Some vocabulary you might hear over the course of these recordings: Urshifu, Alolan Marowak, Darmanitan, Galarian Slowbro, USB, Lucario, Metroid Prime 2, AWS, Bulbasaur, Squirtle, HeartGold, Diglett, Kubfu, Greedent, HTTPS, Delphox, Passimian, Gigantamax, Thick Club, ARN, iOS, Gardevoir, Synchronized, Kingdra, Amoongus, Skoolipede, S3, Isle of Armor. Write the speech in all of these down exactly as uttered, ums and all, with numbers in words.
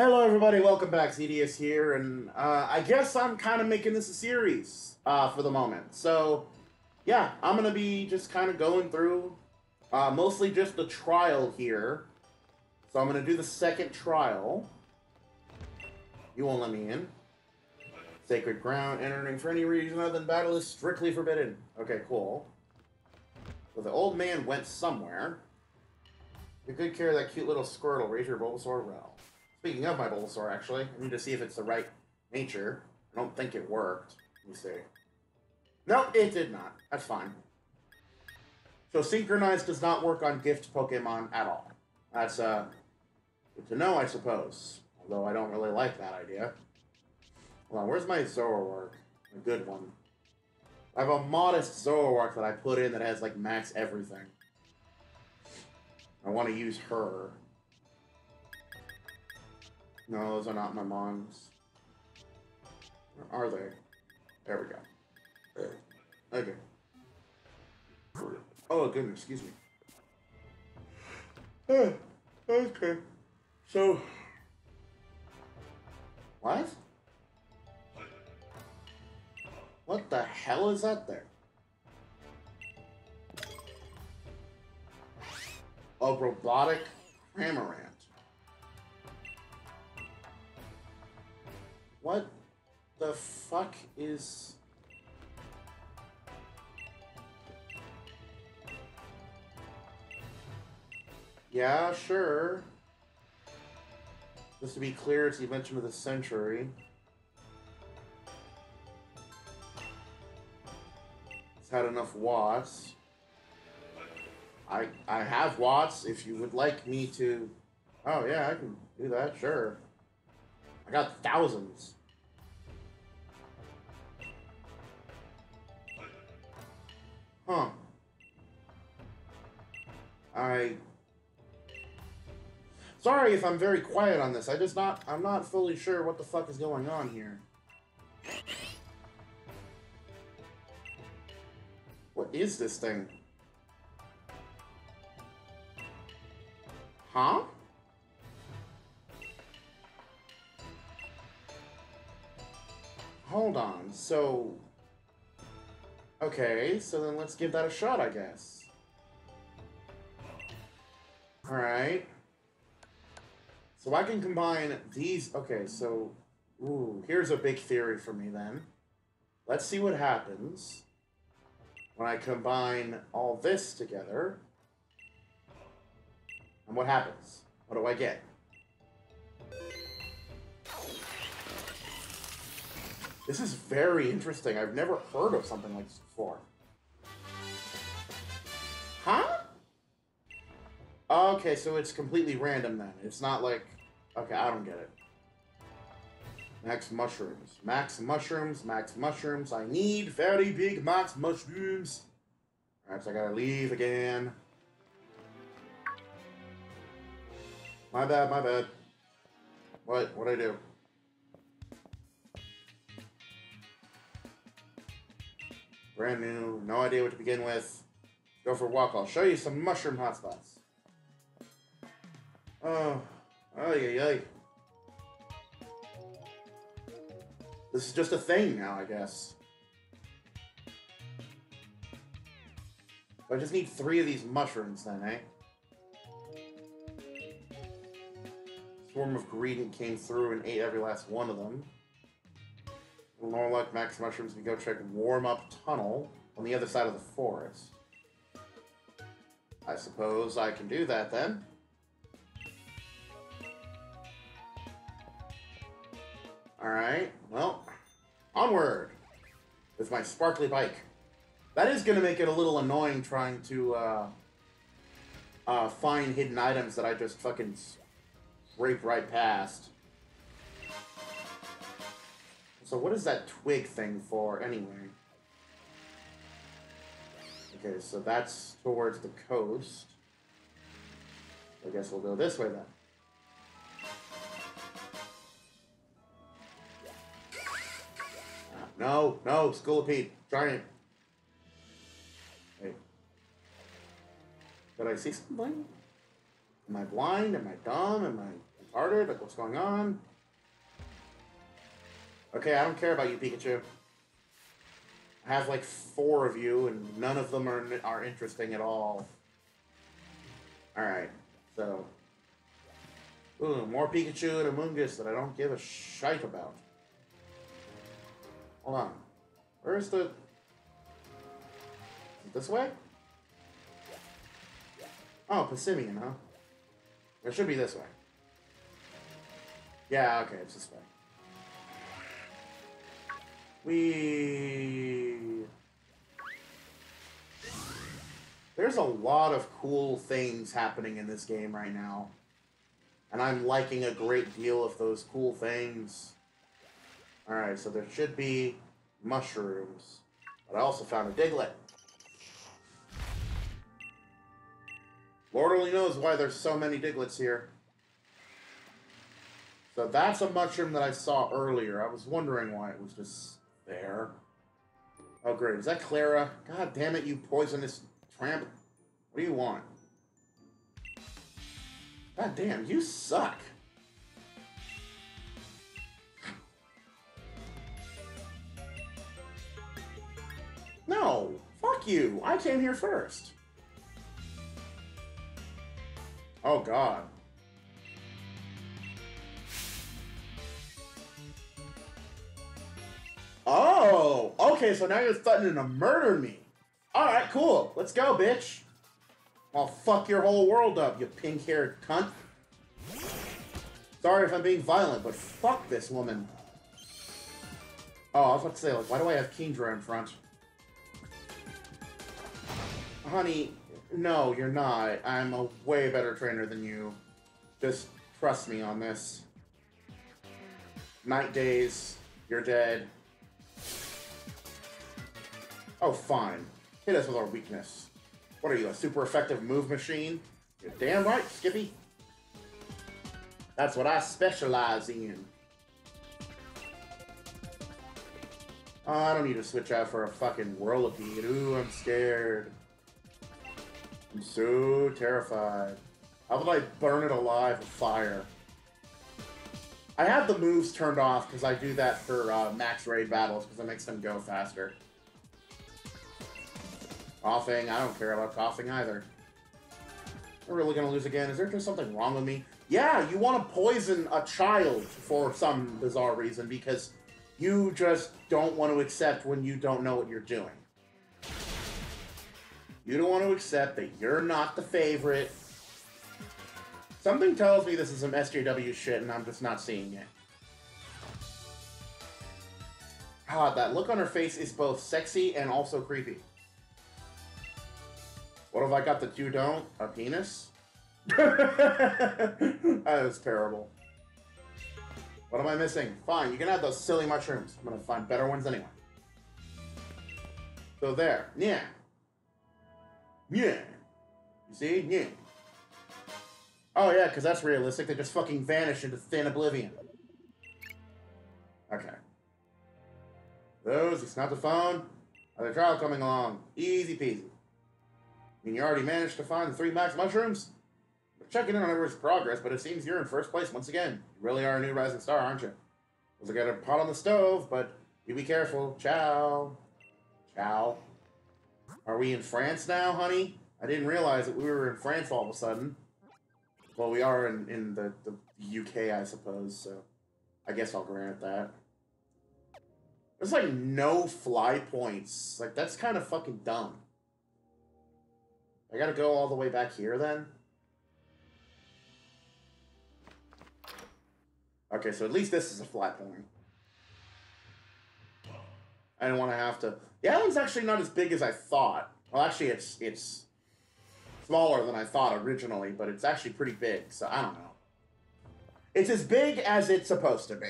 Hello everybody, welcome back, Z D S here, and uh, I guess I'm kind of making this a series uh, for the moment. So, yeah, I'm going to be just kind of going through uh, mostly just the trial here. So I'm going to do the second trial. You won't let me in. Sacred ground, entering for any reason other than battle is strictly forbidden. Okay, cool. So the old man went somewhere. Take good care of that cute little Squirtle, raise your Bulbasaur well. Speaking of my Bulbasaur, actually, I need to see if it's the right nature. I don't think it worked. Let me see. Nope, it did not. That's fine. So Synchronized does not work on gift Pokemon at all. That's uh, good to know, I suppose. Although I don't really like that idea. Hold on, where's my Zoroark? A good one. I have a modest Zoroark that I put in that has, like, max everything. I want to use her. No, those are not my mom's. Where are they? There we go. Okay. Oh, goodness, excuse me. Oh, okay. So. What? What the hell is that there? A robotic Primarina. What the fuck is... Yeah, sure. Just to be clear, it's the invention of the century. It's had enough watts. I, I have watts if you would like me to... Oh yeah, I can do that, sure. I got thousands. Huh. I... Sorry if I'm very quiet on this. I just not... I'm not fully sure what the fuck is going on here. What is this thing? Huh? Hold on, so... Okay, so then let's give that a shot, I guess. Alright. So I can combine these... Okay, so... Ooh, here's a big theory for me, then. Let's see what happens when I combine all this together. And what happens? What do I get? This is very interesting. I've never heard of something like this before. Huh? Okay, so it's completely random then. It's not like... Okay, I don't get it. Max mushrooms. Max mushrooms. Max mushrooms. I need very big max mushrooms. Alright, so I gotta leave again. My bad, my bad. What? What'd I do? Brand new, no idea what to begin with. Go for a walk, I'll show you some mushroom hotspots. Oh, oh, yeah, yeah. This is just a thing now, I guess. I just need three of these mushrooms then, eh? Swarm of Greedent came through and ate every last one of them. Norlock, max mushrooms, we go check warm-up tunnel on the other side of the forest. I suppose I can do that, then. Alright, well, onward with my sparkly bike. That is going to make it a little annoying trying to uh, uh, find hidden items that I just fucking scrape right past. So what is that twig thing for, anyway? Okay, so that's towards the coast. I guess we'll go this way, then. No, no, Skoolipede, giant. Wait. Did I see something? Am I blind? Am I dumb? Am I harder. Look what's going on. Okay, I don't care about you, Pikachu. I have like four of you, and none of them are, are interesting at all. Alright, so... Ooh, more Pikachu and Amoongus that I don't give a shite about. Hold on. Where's the... This way? Oh, Passimian, huh? It should be this way. Yeah, okay, it's this way. We... There's a lot of cool things happening in this game right now. And I'm liking a great deal of those cool things. Alright, so there should be mushrooms. But I also found a Diglett. Lord only knows why there's so many Diglets here. So that's a mushroom that I saw earlier. I was wondering why it was just there. Oh great, is that Clara? God damn it, you poisonous tramp. What do you want? God damn, you suck. No, fuck you. I came here first. Oh god. Oh, okay, so now you're threatening to murder me. Alright, cool. Let's go, bitch. I'll fuck your whole world up, you pink-haired cunt. Sorry if I'm being violent, but fuck this woman. Oh, I was about to say, like, why do I have Kingdra in front? Honey, no, you're not. I'm a way better trainer than you. Just trust me on this. Night days, you're dead. Oh, fine. Hit us with our weakness. What are you, a super effective move machine? You're damn right, Skippy. That's what I specialize in. Oh, I don't need to switch out for a fucking Whirlipede. Ooh, I'm scared. I'm so terrified. How would I burn it alive with fire? I have the moves turned off because I do that for uh, max raid battles because it makes them go faster. Coughing, I don't care about coughing either. I'm really gonna lose again. Is there just something wrong with me? Yeah, you want to poison a child for some bizarre reason because you just don't want to accept when you don't know what you're doing. You don't want to accept that you're not the favorite. Something tells me this is some S J W shit and I'm just not seeing it. God, that look on her face is both sexy and also creepy. What have I got that you don't? A penis? That is terrible. What am I missing? Fine, you can have those silly mushrooms. I'm gonna find better ones anyway. So there. Yeah. Yeah. You see? Yeah. Oh yeah, because that's realistic. They just fucking vanish into thin oblivion. Okay. Those, it's not the phone. Another trial coming along. Easy peasy. I mean, you already managed to find the three max mushrooms? We're checking in on everyone's progress, but it seems you're in first place once again. You really are a new rising star, aren't you? Looks like I got a pot on the stove, but you be careful. Ciao. Ciao. Are we in France now, honey? I didn't realize that we were in France all of a sudden. Well, we are in, in the, the U K, I suppose, so I guess I'll grant that. There's, like, no fly points. Like, that's kind of fucking dumb. I gotta go all the way back here, then? Okay, so at least this is a flat point. I didn't want to have to... The island's actually not as big as I thought. Well, actually, it's it's smaller than I thought originally, but it's actually pretty big, so I don't know. It's as big as it's supposed to be.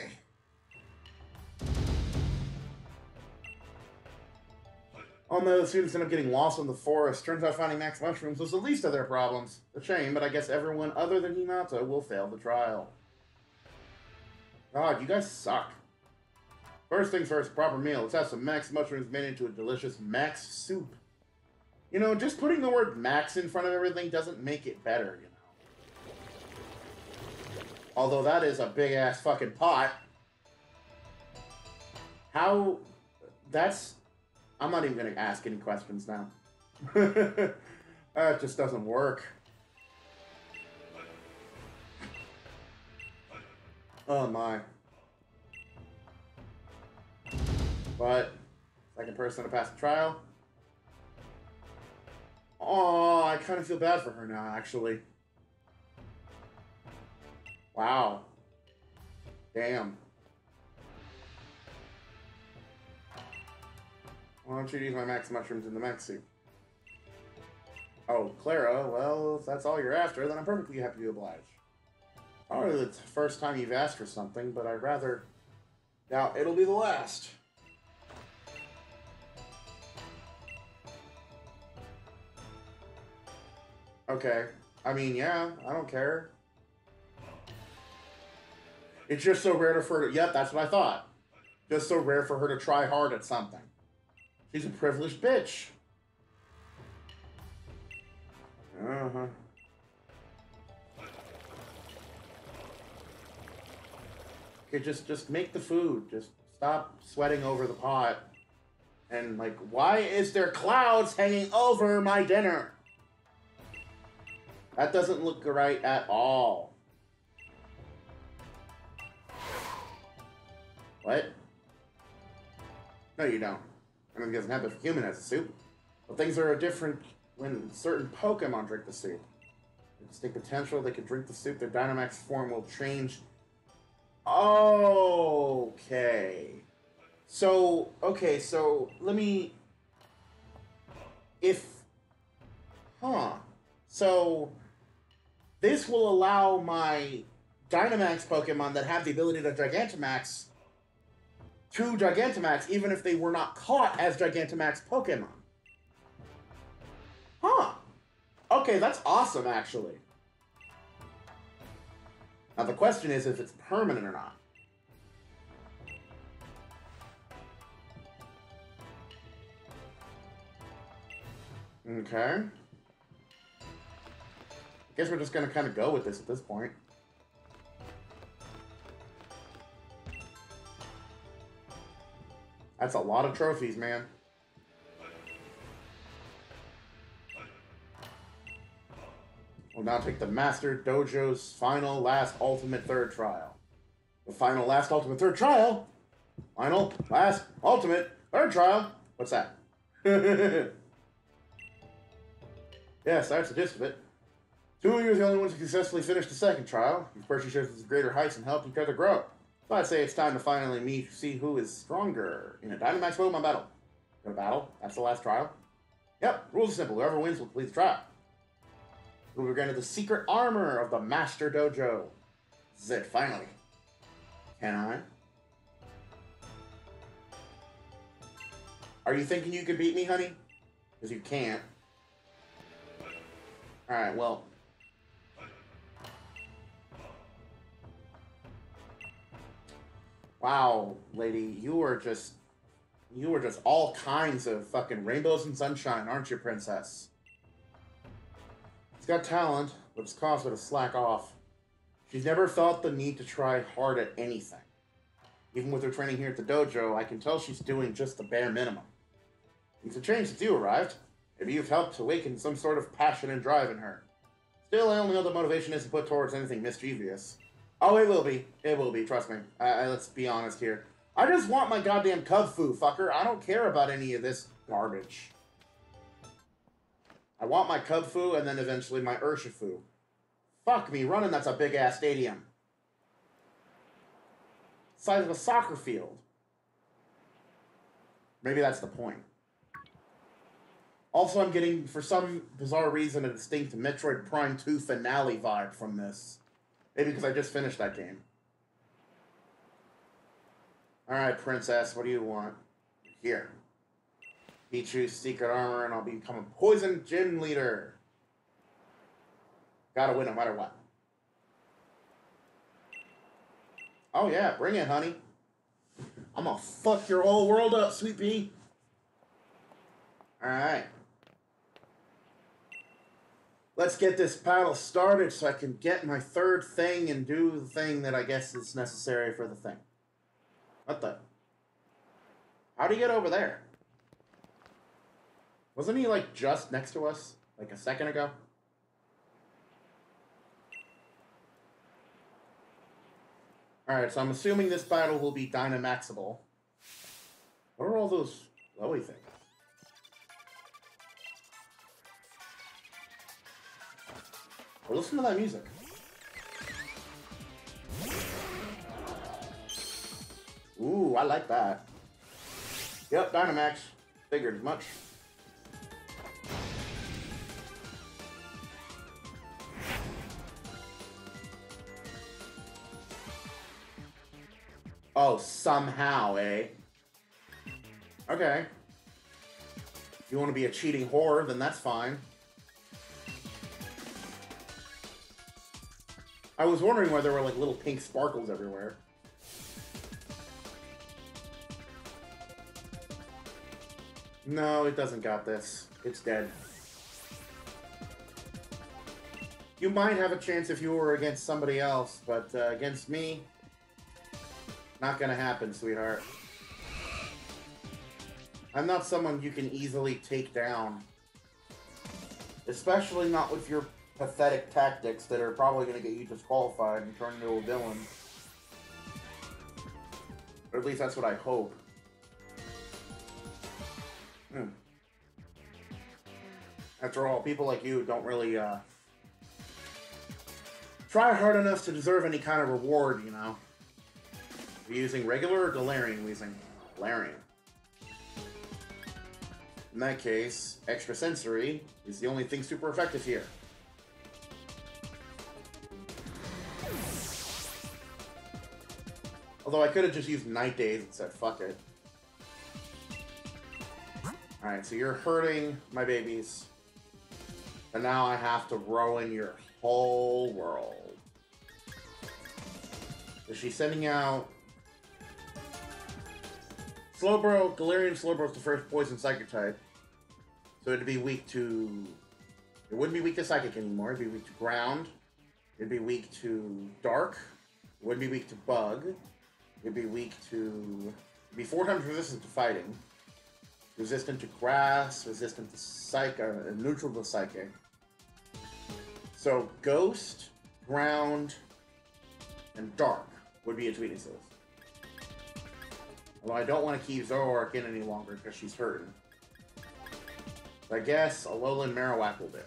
Oh no, the students end up getting lost in the forest. Turns out finding max mushrooms was the least of their problems. A shame, but I guess everyone other than Hinata will fail the trial. God, you guys suck. First things first, proper meal. Let's have some max mushrooms made into a delicious max soup. You know, just putting the word max in front of everything doesn't make it better, you know. Although that is a big-ass fucking pot. How... That's... I'm not even going to ask any questions now. uh, it just doesn't work. Oh, my. But... Second person to pass the trial. Oh, I kind of feel bad for her now, actually. Wow. Damn. Why don't you use my max mushrooms in the max suit? Oh, Clara, well, if that's all you're after, then I'm perfectly happy to oblige. Probably the first time you've asked for something, but I'd rather... Now, it'll be the last. Okay. I mean, yeah, I don't care. It's just so rare for her to... Yep, that's what I thought. Just so rare for her to try hard at something. She's a privileged bitch. Uh-huh. Okay, just, just make the food. Just stop sweating over the pot. And, like, why is there clouds hanging over my dinner? That doesn't look right at all. What? No, you don't. I mean, it doesn't happen if a human has a soup. But things are different when certain Pokemon drink the soup. With distinct potential, they can drink the soup, their Dynamax form will change. Okay. So, okay, so let me... If... Huh. So, this will allow my Dynamax Pokemon that have the ability to Gigantamax... to Gigantamax, even if they were not caught as Gigantamax Pokemon. Huh. Okay, that's awesome, actually. Now, the question is if it's permanent or not. Okay. I guess we're just going to kind of go with this at this point. That's a lot of trophies, man. We'll now take the Master Dojo's final, last, ultimate, third trial. The final, last, ultimate, third trial? Final, last, ultimate, third trial? What's that? Yes, that's the gist of it. Two of you are the only ones who successfully finished the second trial. You've purchased yourself to greater heights and helped each other grow. So I'd say it's time to finally meet, see who is stronger in a Dynamax Pokemon battle. Go to battle? That's the last trial? Yep, rules are simple. Whoever wins will complete the trial. We were granted the secret armor of the Master Dojo. This is it, finally. Can I? Are you thinking you could beat me, honey? Because you can't. Alright, well... Wow, lady, you are just, you are just all kinds of fucking rainbows and sunshine, aren't you, princess? She's got talent, but it's caused her to slack off. She's never felt the need to try hard at anything. Even with her training here at the dojo, I can tell she's doing just the bare minimum. Things have changed since you arrived. Maybe you've helped awaken some sort of passion and drive in her. Still, I only know the motivation isn't put towards anything mischievous. Oh, it will be. It will be, trust me. Uh, let's be honest here. I just want my goddamn Kubfu, fucker. I don't care about any of this garbage. I want my Kubfu and then eventually my Urshifu. Fuck me, running that's a big-ass stadium. Size of a soccer field. Maybe that's the point. Also, I'm getting, for some bizarre reason, a distinct Metroid Prime two finale vibe from this. Maybe because I just finished that game. Alright, princess, what do you want? Here. Beat you, secret armor, and I'll become a poison gym leader. Gotta win no matter what. Oh yeah, bring it, honey. I'm gonna fuck your whole world up, sweet pea. Alright. let's get this battle started so I can get my third thing and do the thing that I guess is necessary for the thing. What the? How'd he get over there? Wasn't he, like, just next to us, like, a second ago? Alright, so I'm assuming this battle will be Dynamaxable. What are all those glowy things? Or listen to that music. Ooh, I like that. Yep, Dynamax. Figured as much. Oh, somehow, eh? Okay. If you want to be a cheating whore, then that's fine. I was wondering why there were, like, little pink sparkles everywhere. No, it doesn't got this. It's dead. You might have a chance if you were against somebody else, but uh, against me... Not gonna happen, sweetheart. I'm not someone you can easily take down. Especially not with your pathetic tactics that are probably gonna get you disqualified and turn into a villain. Or at least that's what I hope. Hmm. After all, people like you don't really, uh... try hard enough to deserve any kind of reward, you know? Are we using regular or Galarian? We're using Galarian. In that case, extrasensory is the only thing super effective here. Although I could have just used Night Days and said, fuck it. Alright, so you're hurting my babies. And now I have to ruin your whole world. Is she sending out... Slowbro, Galarian Slowbro is the first poison psychic type. So it'd be weak to... It wouldn't be weak to psychic anymore. It'd be weak to ground. It'd be weak to dark. It wouldn't be weak to bug. It'd be weak to... It'd be four times resistant to fighting. Resistant to grass. Resistant to psychic. Uh, neutral to psychic. So ghost, ground, and dark would be its weaknesses. Although I don't want to keep Zoroark in any longer because she's hurting. So I guess Alolan Marowak will do.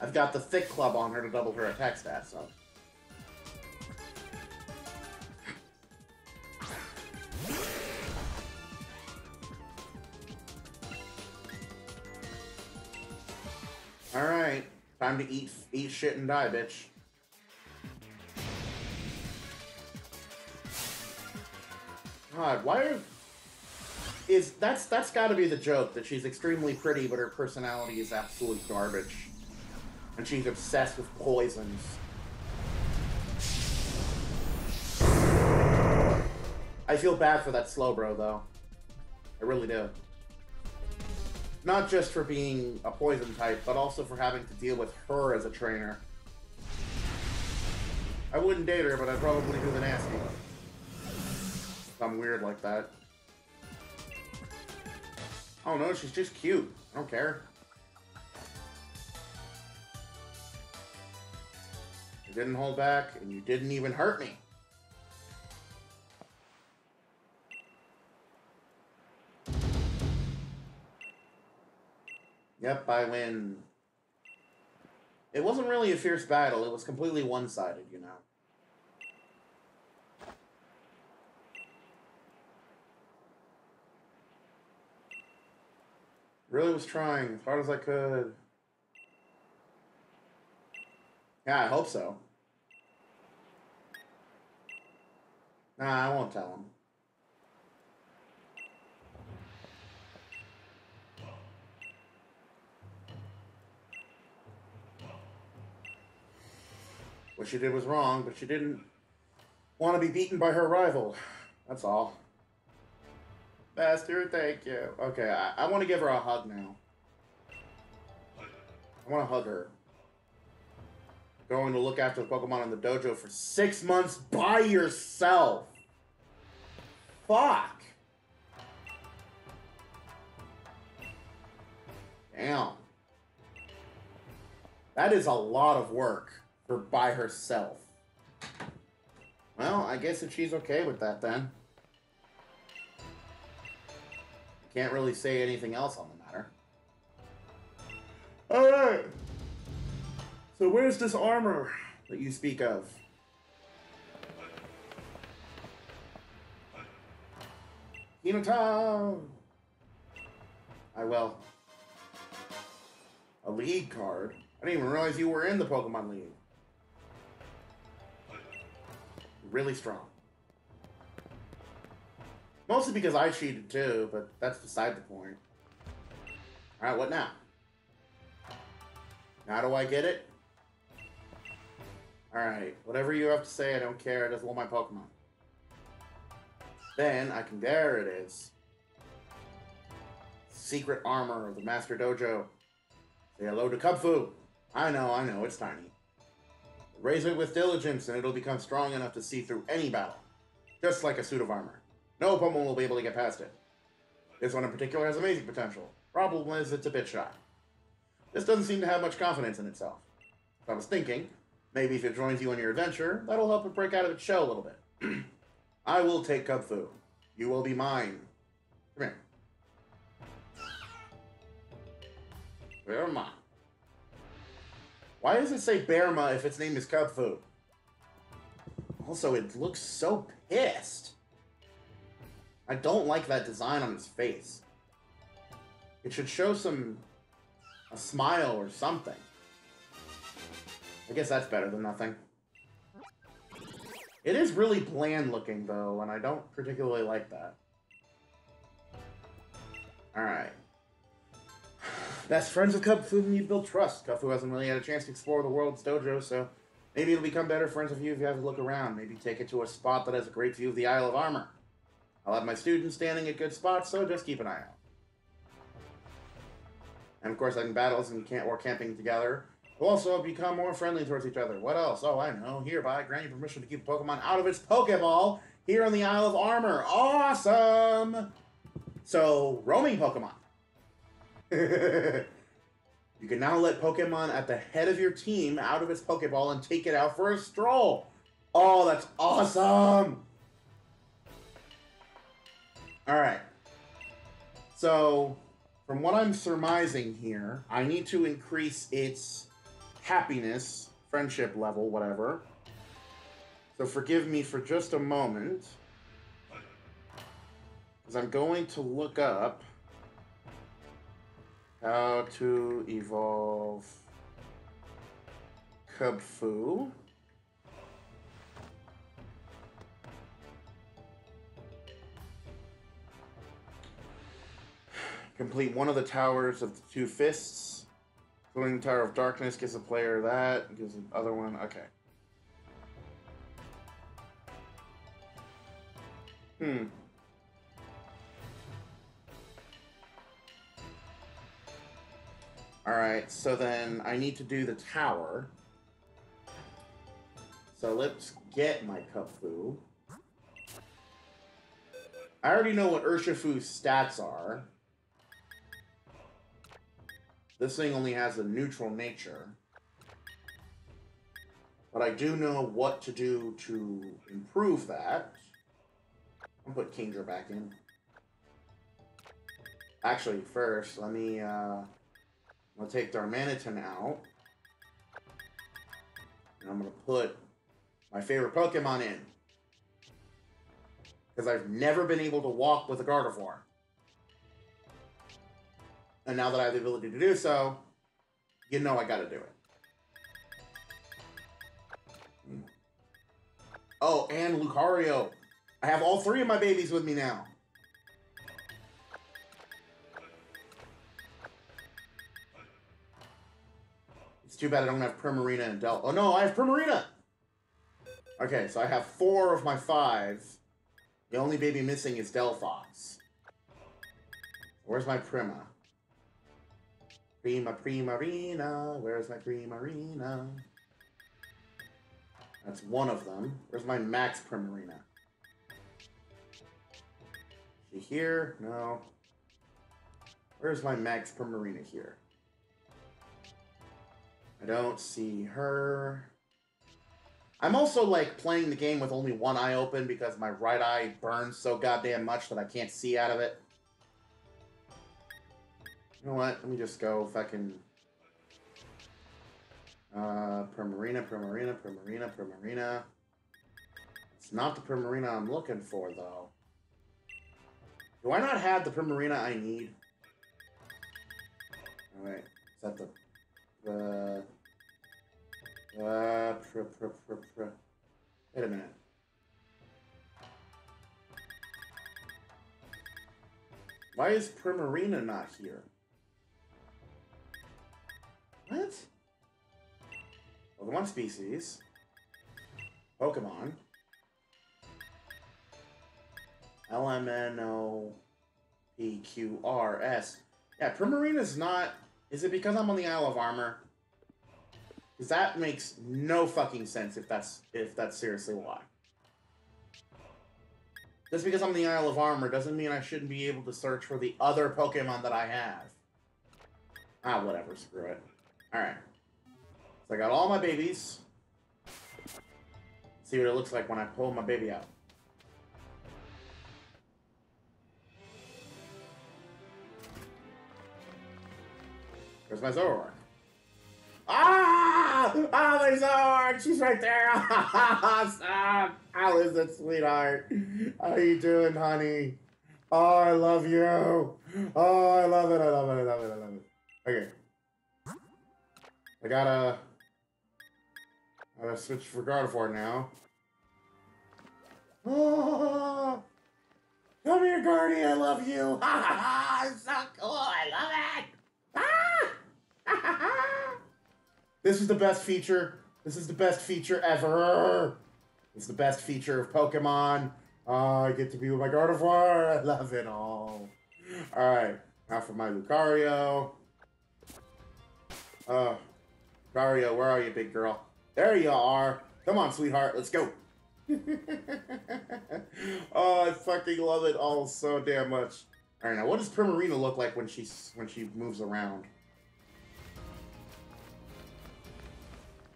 I've got the Thick Club on her to double her attack stat, so... Alright. Time to eat eat shit and die, bitch. God, why are... Is... That's, that's gotta be the joke, that she's extremely pretty, but her personality is absolute garbage. And she's obsessed with poisons. I feel bad for that Slowbro, though. I really do. Not just for being a poison type, but also for having to deal with her as a trainer. I wouldn't date her, but I'd probably do the nasty. Something weird like that. Oh no, she's just cute. I don't care. You didn't hold back, and you didn't even hurt me. Yep, I win. It wasn't really a fierce battle. It was completely one-sided, you know. Really was trying as hard as I could. Yeah, I hope so. Nah, I won't tell him. What she did was wrong, but she didn't want to be beaten by her rival. That's all. Master, thank you. Okay, I, I want to give her a hug now. I want to hug her. Going to look after the Pokemon in the dojo for six months by yourself. Fuck. Damn. That is a lot of work for by herself. Well, I guess if she's okay with that, then. Can't really say anything else on the matter. Alright. So where's this armor that you speak of? Hinata! I will. A league card? I didn't even realize you were in the Pokemon League. Really strong. Mostly because I cheated too, but that's beside the point. Alright, what now? Now do I get it? Alright, whatever you have to say, I don't care. I just want my Pokemon. Then I can. There it is. Secret armor of the Master Dojo. Say hello to Kubfu. I know, I know, it's tiny. Raise it with diligence, and it'll become strong enough to see through any battle, just like a suit of armor. No Pokemon will be able to get past it. This one in particular has amazing potential. Problem is, it's a bit shy. This doesn't seem to have much confidence in itself. So I was thinking, maybe if it joins you on your adventure, that'll help it break out of its shell a little bit. I will take Kubfu. You will be mine. Come here. Berma. Why does it say Berma if its name is Kubfu? Also, it looks so pissed. I don't like that design on its face. It should show some... a smile or something. I guess that's better than nothing. It is really bland looking, though, and I don't particularly like that. Alright. Best friends with Kubfu and you build trust. Kubfu hasn't really had a chance to explore the world's dojo, so maybe it'll become better friends with you if you have a look around. Maybe take it to a spot that has a great view of the Isle of Armor. I'll have my students standing at good spots, so just keep an eye out. And of course, I can battles and camp or camping together. We'll also become more friendly towards each other. What else? Oh, I know. Hereby, grant you permission to keep Pokemon out of its Pokeball here on the Isle of Armor. Awesome! So, roaming Pokemon. You can now let Pokemon at the head of your team out of its Pokeball and take it out for a stroll. Oh, that's awesome! Alright. So... from what I'm surmising here, I need to increase its happiness, friendship level, whatever. So forgive me for just a moment, because I'm going to look up how to evolve Kubfu. Complete one of the towers of the two fists, including the Tower of Darkness, gives a player that, gives the other one, okay. Hmm. Alright, so then I need to do the tower. So let's get my Kubfu. I already know what Urshifu's stats are. This thing only has a neutral nature. But I do know what to do to improve that. I'll put Kingdra back in. Actually, first, let me uh, I'll take Darmanitan out. And I'm going to put my favorite Pokemon in. Because I've never been able to walk with a Gardevoir. And now that I have the ability to do so, you know I gotta do it. Hmm. Oh, and Lucario. I have all three of my babies with me now. It's too bad I don't have Primarina and Del- Oh no, I have Primarina! Okay, so I have four of my five. The only baby missing is Delphox. Where's my Prima? Prima, Primarina. Where's my Primarina? That's one of them. Where's my Max Primarina? Is she here? No. Where's my Max Primarina here? I don't see her. I'm also, like, playing the game with only one eye open because my right eye burns so goddamn much that I can't see out of it. You know what? Let me just go fucking... Uh, Primarina, Primarina, Primarina, Primarina. It's not the Primarina I'm looking for, though. Do I not have the Primarina I need? Alright. Is that the... the... Uh, pr pr pr pr. Wait a minute. Why is Primarina not here? What? Pokemon species. Pokemon. L M N O P Q R S. Yeah, Primarina's not... Is it because I'm on the Isle of Armor? Because that makes no fucking sense if that's if that's seriously why. Just because I'm the Isle of Armor doesn't mean I shouldn't be able to search for the other Pokemon that I have. Ah, whatever, screw it. Alright. So I got all my babies. See what it looks like when I pull my baby out. Where's my Zoroark? Ah! Oh, my Zoroark! She's right there! Stop! How is it, sweetheart? How are you doing, honey? Oh, I love you! Oh, I love it, I love it, I love it, I love it. Okay. I gotta... I gotta switch for Gardevoir now. Oh, come here, Guardy, I love you! Ha ha ha! It's so cool, I love it! Ah! Ha ha ha! This is the best feature. This is the best feature ever. It's the best feature of Pokemon. Uh, I get to be with my Gardevoir. I love it all. All right, now for my Lucario. Uh, Lucario, where are you, big girl? There you are. Come on, sweetheart. Let's go. Oh, I fucking love it all so damn much. All right, now what does Primarina look like when she when she moves around?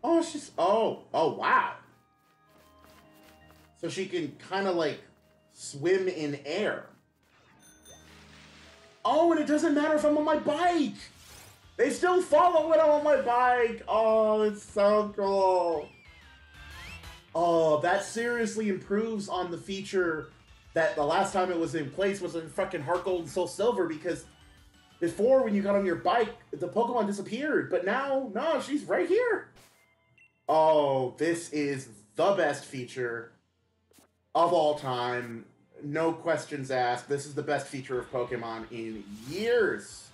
Oh, she's... Oh. Oh, wow. So she can kind of, like, swim in air. Oh, and it doesn't matter if I'm on my bike. They still follow when I'm on my bike. Oh, it's so cool. Oh, that seriously improves on the feature that the last time it was in place was in fucking HeartGold and SoulSilver, because before, when you got on your bike, the Pokemon disappeared. But now, no, she's right here. Oh, this is the best feature of all time. No questions asked. This is the best feature of Pokemon in years.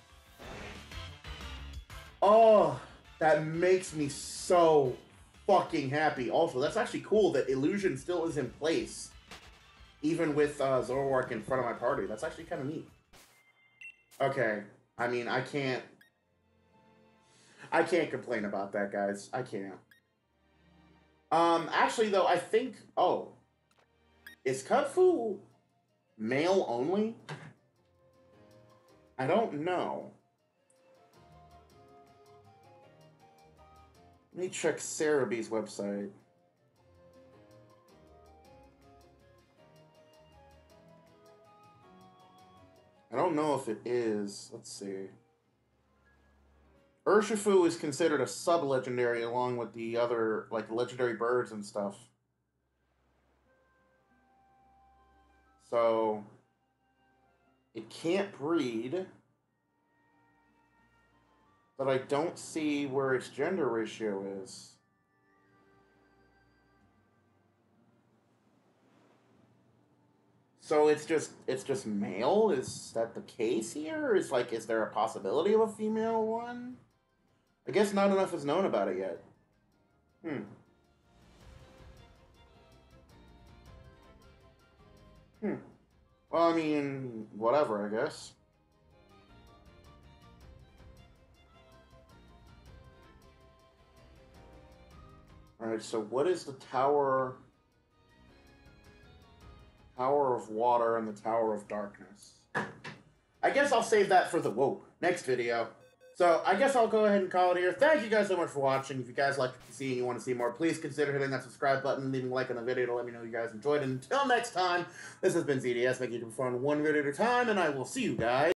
Oh, that makes me so fucking happy. Also, that's actually cool that Illusion still is in place, even with uh, Zoroark in front of my party. That's actually kind of neat. Okay, I mean, I can't... I can't complain about that, guys. I can't. Um, actually, though, I think... Oh. Is Kubfu male only? I don't know. Let me check Cerebee's website. I don't know if it is. Let's see. Urshifu is considered a sub-legendary along with the other, like, legendary birds and stuff. So, it can't breed. But I don't see where its gender ratio is. So it's just, it's just male? Is that the case here? Is, like, is there a possibility of a female one? I guess not enough is known about it yet. Hmm. Hmm. Well, I mean, whatever, I guess. Alright, so what is the Tower... Tower of Water and the Tower of Darkness? I guess I'll save that for the whoa, next video. So I guess I'll go ahead and call it here. Thank you guys so much for watching. If you guys like what you see and you want to see more, please consider hitting that subscribe button, leaving a like on the video to let me know you guys enjoyed. And until next time, this has been Z D S, making you perform one video at a time, and I will see you guys.